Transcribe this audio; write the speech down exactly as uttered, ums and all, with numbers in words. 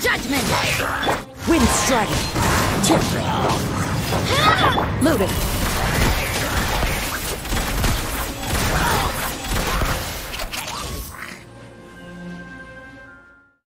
Judgment! Wind striking! Loaded!